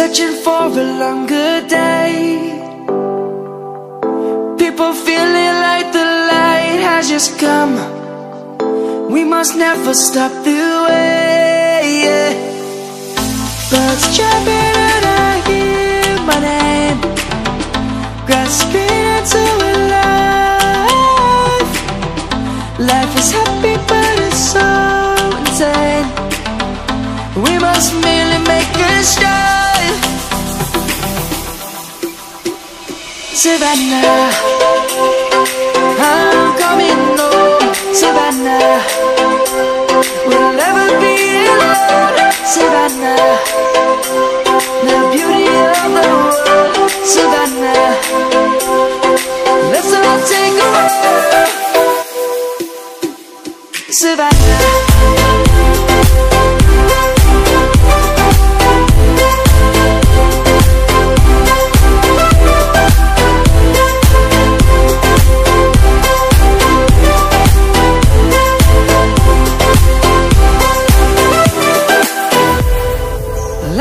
searching for a longer day. People feeling like the light has just come. We must never stop the way, yeah. Birds chirping and I hear my name, grasping into a life. Life is happy but it's so insane. We must merely make a start. Savannah, I'm coming home. Savannah, we'll never be alone. Savannah, the beauty of the world. Savannah, let's all take a walk. Savannah.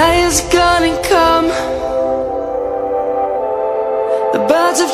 Light is gonna come. The birds have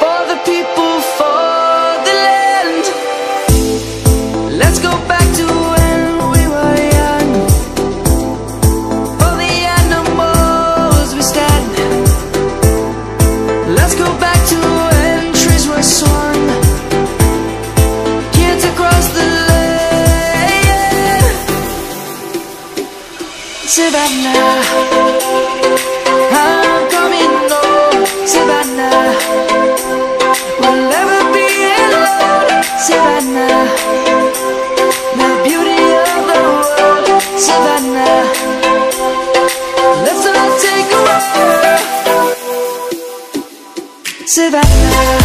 for the people, for the land. Let's go back to when we were young. For the animals we stand. Let's go back to when trees were swung. Savannah, I'm coming home. Savannah, we'll never be alone. Savannah, the beauty of the world. Savannah, let's all take a walk. Savannah.